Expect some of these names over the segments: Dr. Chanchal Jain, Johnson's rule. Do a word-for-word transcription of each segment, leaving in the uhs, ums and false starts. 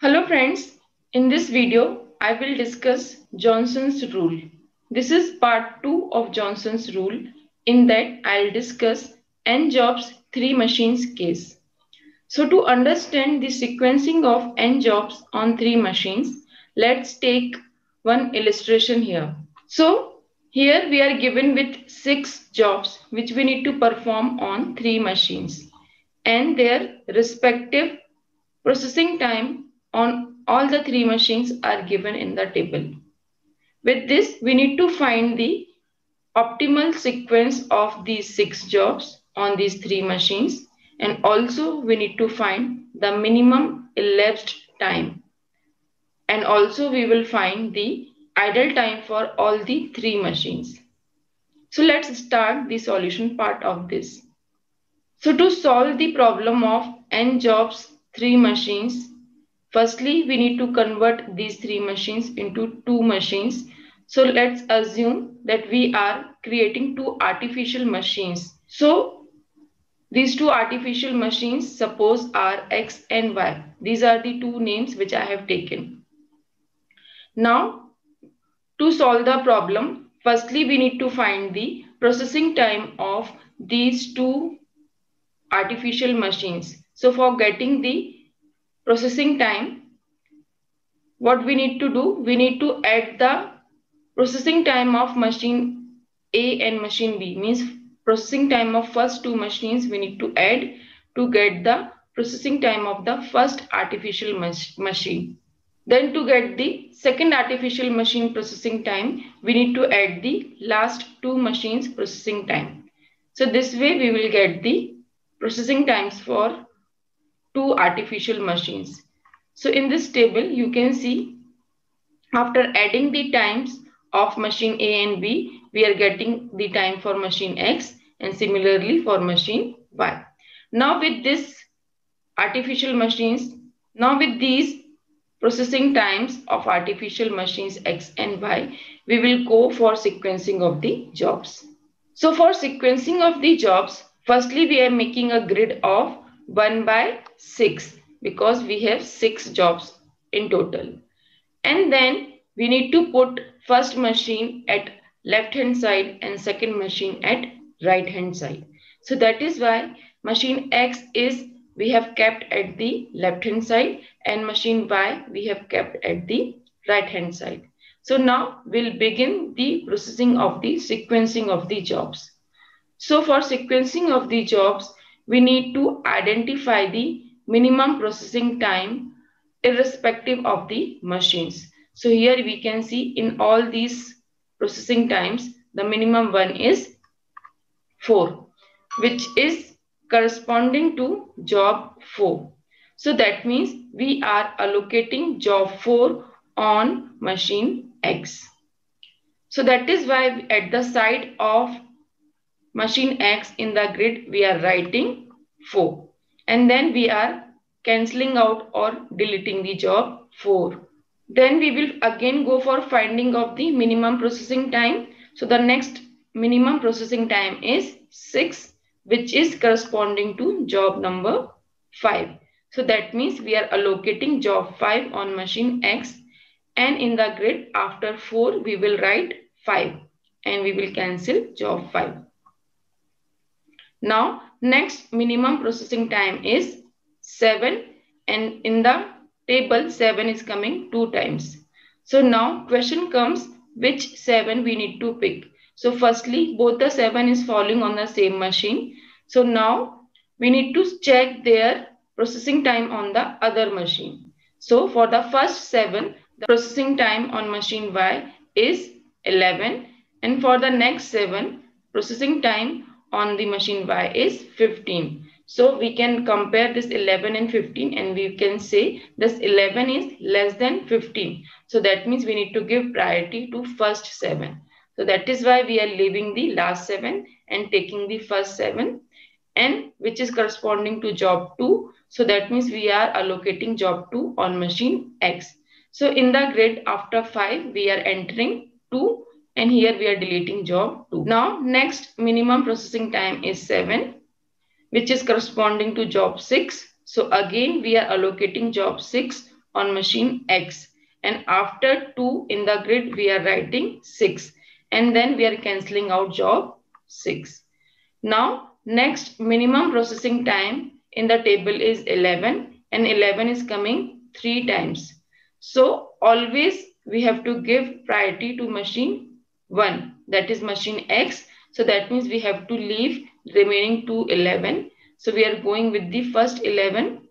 Hello friends, in this video I will discuss Johnson's rule. This is part two of Johnson's rule. In that I'll discuss N jobs three machines case. So to understand the sequencing of N jobs on three machines, let's take one illustration here. So here we are given with six jobs which we need to perform on three machines and their respective processing time on all the three machines are given in the table. With this, we need to find the optimal sequence of these six jobs on these three machines, and also we need to find the minimum elapsed time, and also we will find the idle time for all the three machines. So let's start the solution part of this. So to solve the problem of N jobs three machines, firstly, we need to convert these three machines into two machines. So let's assume that we are creating two artificial machines. So these two artificial machines, suppose, are X and Y. These are the two names which I have taken. Now, to solve the problem, firstly, we need to find the processing time of these two artificial machines. So for getting the processing time, what we need to do, we need to add the processing time of machine A and machine B, means processing time of first two machines we need to add to get the processing time of the first artificial machine. Then to get the second artificial machine processing time, we need to add the last two machines processing time. So this way we will get the processing times for two artificial machines. So in this table, you can see after adding the times of machine A and B, we are getting the time for machine X and similarly for machine Y. Now with this artificial machines, now with these processing times of artificial machines X and Y, we will go for sequencing of the jobs. So for sequencing of the jobs, firstly, we are making a grid of one by six because we have six jobs in total, and then we need to put first machine at left hand side and second machine at right hand side. So that is why machine X is we have kept at the left hand side and machine Y we have kept at the right hand side. So now we'll begin the processing of the sequencing of the jobs. So for sequencing of the jobs, we need to identify the minimum processing time irrespective of the machines. So here we can see in all these processing times, the minimum one is four, which is corresponding to job four. So that means we are allocating job four on machine X. So that is why at the side of machine X in the grid, we are writing four. And then we are cancelling out or deleting the job four. Then we will again go for finding of the minimum processing time. So the next minimum processing time is six, which is corresponding to job number five. So that means we are allocating job five on machine X. And in the grid after four, we will write five. And we will cancel job five. Now, next minimum processing time is seven, and in the table seven is coming two times. So now question comes, which seven we need to pick. So firstly, both the seven is falling on the same machine. So now we need to check their processing time on the other machine. So for the first seven, the processing time on machine Y is eleven, and for the next seven, processing time on the machine Y is fifteen. So we can compare this eleven and fifteen, and we can say this eleven is less than fifteen. So that means we need to give priority to first seven. So that is why we are leaving the last seven and taking the first seven, and which is corresponding to job two. So that means we are allocating job two on machine X. So in the grid after five, we are entering two. And here we are deleting job two. Now, next minimum processing time is seven, which is corresponding to job six. So again, we are allocating job six on machine X, and after two in the grid we are writing six, and then we are cancelling out job six. Now next minimum processing time in the table is eleven, and eleven is coming three times. So always we have to give priority to machine one, that is machine X. So that means we have to leave remaining to eleven. So we are going with the first eleven,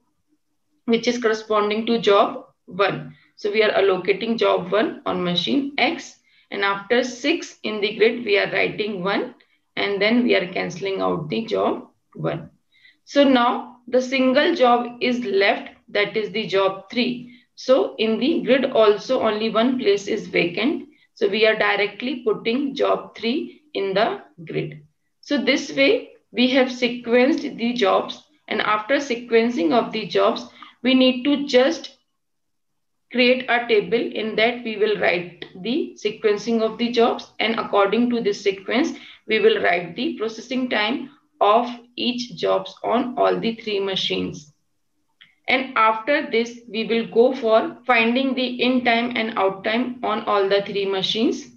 which is corresponding to job one. So we are allocating job one on machine X, and after six in the grid we are writing one, and then we are cancelling out the job one. So now the single job is left, that is the job three. So in the grid also only one place is vacant. So we are directly putting job three in the grid. So this way we have sequenced the jobs, and after sequencing of the jobs, we need to just create a table in that we will write the sequencing of the jobs, and according to this sequence, we will write the processing time of each jobs on all the three machines. And after this, we will go for finding the in time and out time on all the three machines.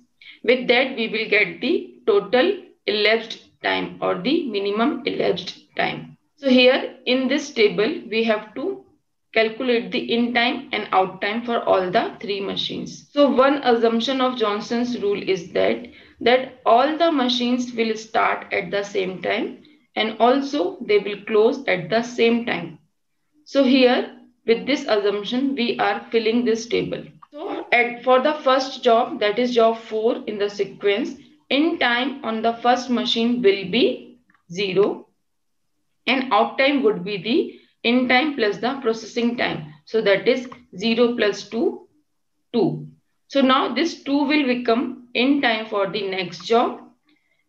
With that, we will get the total elapsed time or the minimum elapsed time. So here in this table, we have to calculate the in time and out time for all the three machines. So one assumption of Johnson's rule is that, that all the machines will start at the same time, and also they will close at the same time. So here with this assumption, we are filling this table. So at, for the first job, that is job four in the sequence, in time on the first machine will be zero, and out time would be the in time plus the processing time. So that is zero plus two, two. So now this two will become in time for the next job,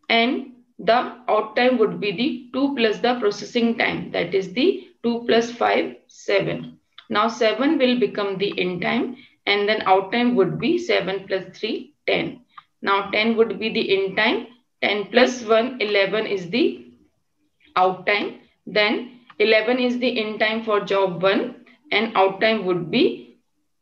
and the out time would be the two plus the processing time, that is the two plus five, seven. Now seven will become the in time, and then out time would be seven plus three, ten. Now ten would be the in time, ten plus one, eleven is the out time. Then eleven is the in time for job one, and out time would be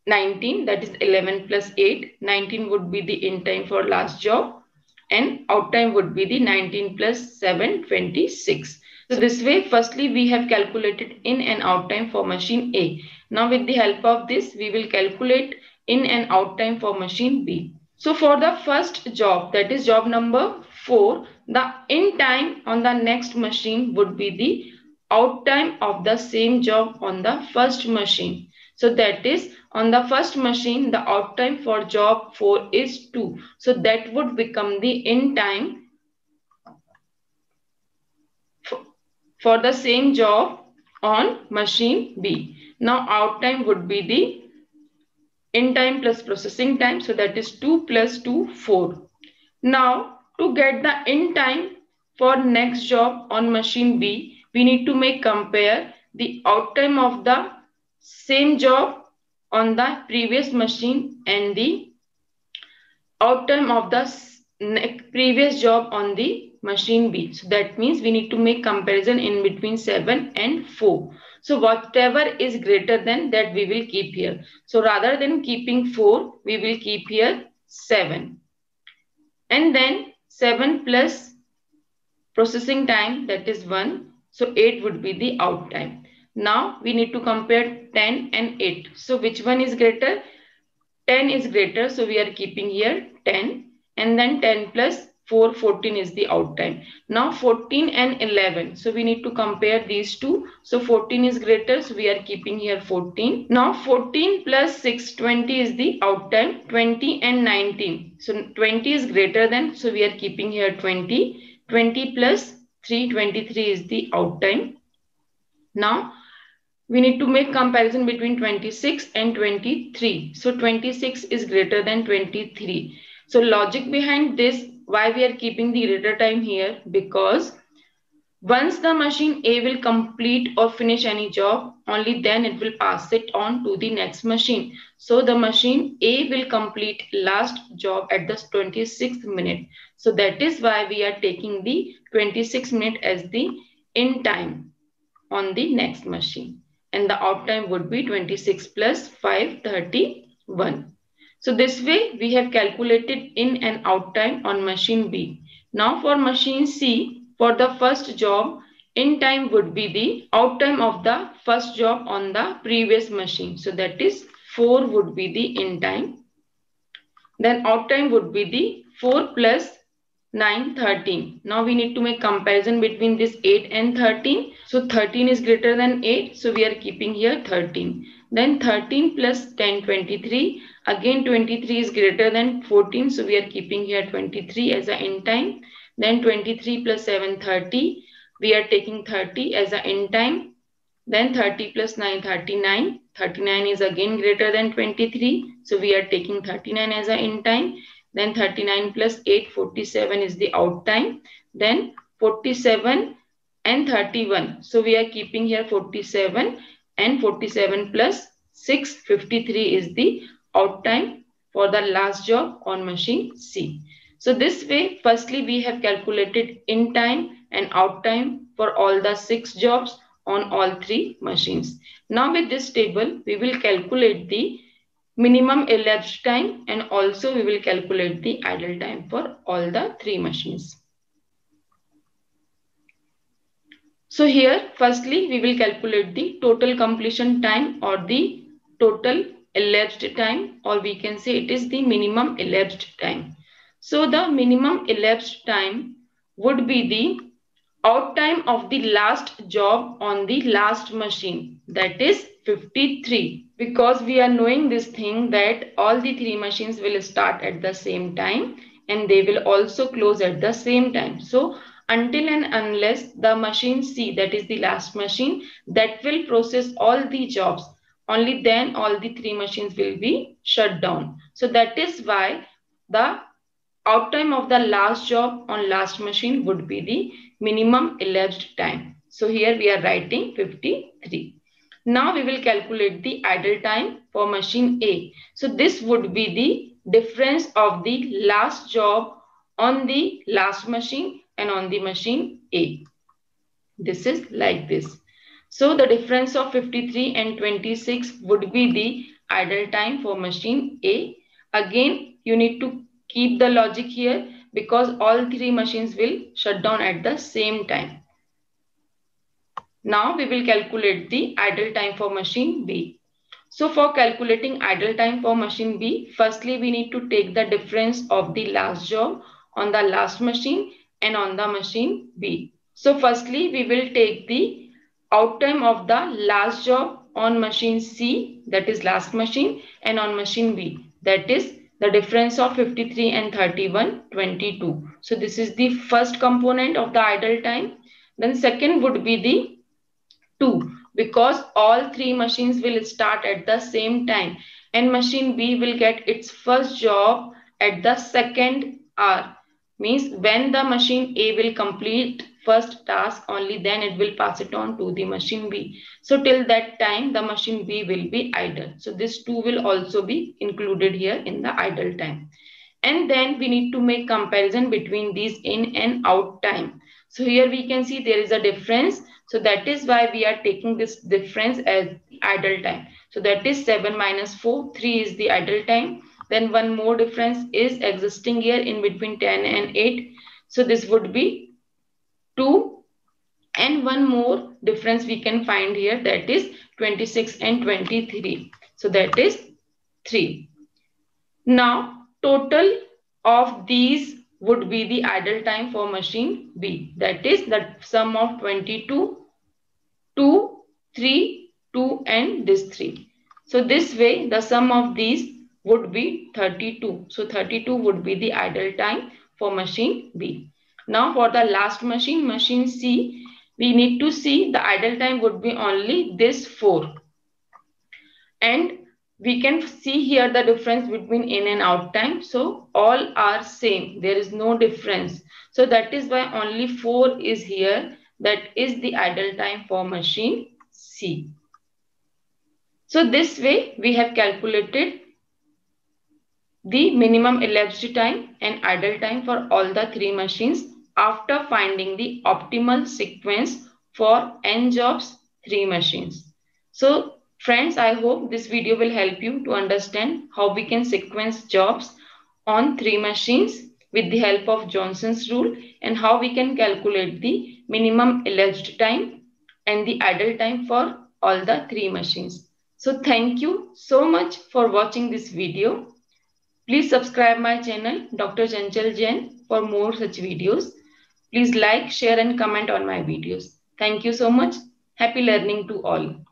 nineteen, that is eleven plus eight. nineteen would be the in time for last job, and out time would be the nineteen plus seven, twenty-six. So this way, firstly, we have calculated in and out time for machine A. Now with the help of this, we will calculate in and out time for machine B. So for the first job, that is job number four, the in time on the next machine would be the out time of the same job on the first machine. So that is on the first machine, the out time for job four is two. So that would become the in time for the same job on machine B. Now out time would be the in time plus processing time. So that is two plus two, four. Now to get the in time for next job on machine B, we need to make compare the out time of the same job on the previous machine and the out time of the previous job on the machine B. So that means we need to make comparison in between seven and four. So whatever is greater than that we will keep here. So rather than keeping four, we will keep here seven. And then seven plus processing time, that is one. So eight would be the out time. Now we need to compare ten and eight. So which one is greater? ten is greater. So we are keeping here ten. And then ten plus four, fourteen is the out time. Now fourteen and eleven. So we need to compare these two. So fourteen is greater. So we are keeping here fourteen. Now fourteen plus six, twenty is the out time. twenty and nineteen. So twenty is greater than. So we are keeping here twenty. twenty plus three, twenty-three is the out time. Now we need to make comparison between twenty-six and twenty-three. So twenty-six is greater than twenty-three. So logic behind this, why we are keeping the greater time here, because once the machine A will complete or finish any job, only then it will pass it on to the next machine. So the machine A will complete last job at the twenty-sixth minute. So that is why we are taking the twenty-sixth minute as the in time on the next machine. and the outtime would be twenty-six plus five, thirty-one. So this way we have calculated in and outtime on machine B. Now for machine C, for the first job, in time would be the outtime of the first job on the previous machine. So that is four would be the in time. Then outtime would be the four plus nine, thirteen. Now we need to make comparison between this eight and thirteen. So thirteen is greater than eight. So we are keeping here thirteen. Then thirteen plus ten, twenty-three. Again twenty-three is greater than fourteen. So we are keeping here twenty-three as an end time. Then twenty-three plus seven, thirty. We are taking thirty as an end time. Then thirty plus nine, thirty-nine. thirty-nine is again greater than twenty-three. So we are taking thirty-nine as an end time. Then thirty-nine plus eight, forty-seven is the out time. Then forty-seven and thirty-one. So we are keeping here forty-seven, and forty-seven plus six, fifty-three is the out time for the last job on machine C. So this way, firstly, we have calculated in time and out time for all the six jobs on all three machines. Now with this table, we will calculate the minimum elapsed time, and also we will calculate the idle time for all the three machines. So here, firstly, we will calculate the total completion time or the total elapsed time, or we can say it is the minimum elapsed time. So the minimum elapsed time would be the outtime of the last job on the last machine, that is fifty-three. Because we are knowing this thing that all the three machines will start at the same time and they will also close at the same time. So until and unless the machine C, that is the last machine, that will process all the jobs, only then all the three machines will be shut down. So that is why the outtime of the last job on last machine would be the minimum elapsed time. So here we are writing fifty-three. Now we will calculate the idle time for machine A. So this would be the difference of the last job on the last machine and on the machine A. This is like this. So the difference of fifty-three and twenty-six would be the idle time for machine A. Again, you need to keep the logic here because all three machines will shut down at the same time. Now we will calculate the idle time for machine B. So for calculating idle time for machine B, firstly we need to take the difference of the last job on the last machine and on the machine B. So firstly we will take the outtime of the last job on machine C, that is last machine, and on machine B, that is the difference of fifty-three and thirty-one, twenty-two. So this is the first component of the idle time. Then second would be the two, because all three machines will start at the same time and machine B will get its first job at the second hour. Means when the machine A will complete first task, only then it will pass it on to the machine B. So till that time the machine B will be idle. So this two will also be included here in the idle time. And then we need to make comparison between these in and out time. So here we can see there is a difference. So that is why we are taking this difference as idle time. So that is seven minus four, three is the idle time. Then one more difference is existing here in between ten and eight. So this would be two. And one more difference we can find here, that is twenty-six and twenty-three. So that is three. Now total of these would be the idle time for machine B. That is the sum of twenty-two, two, three, two and this three. So this way the sum of these would be thirty-two. So thirty-two would be the idle time for machine B. Now for the last machine, machine C, we need to see the idle time would be only this four. And we can see here the difference between in and out time. So all are same. There is no difference. So that is why only four is here. That is the idle time for machine C. So this way we have calculated the minimum elapsed time and idle time for all the three machines after finding the optimal sequence for n jobs, three machines. So friends, I hope this video will help you to understand how we can sequence jobs on three machines with the help of Johnson's rule, and how we can calculate the minimum alleged time and the idle time for all the three machines. So thank you so much for watching this video. Please subscribe my channel Doctor Chanchal Jain for more such videos. Please like, share and comment on my videos. Thank you so much. Happy learning to all.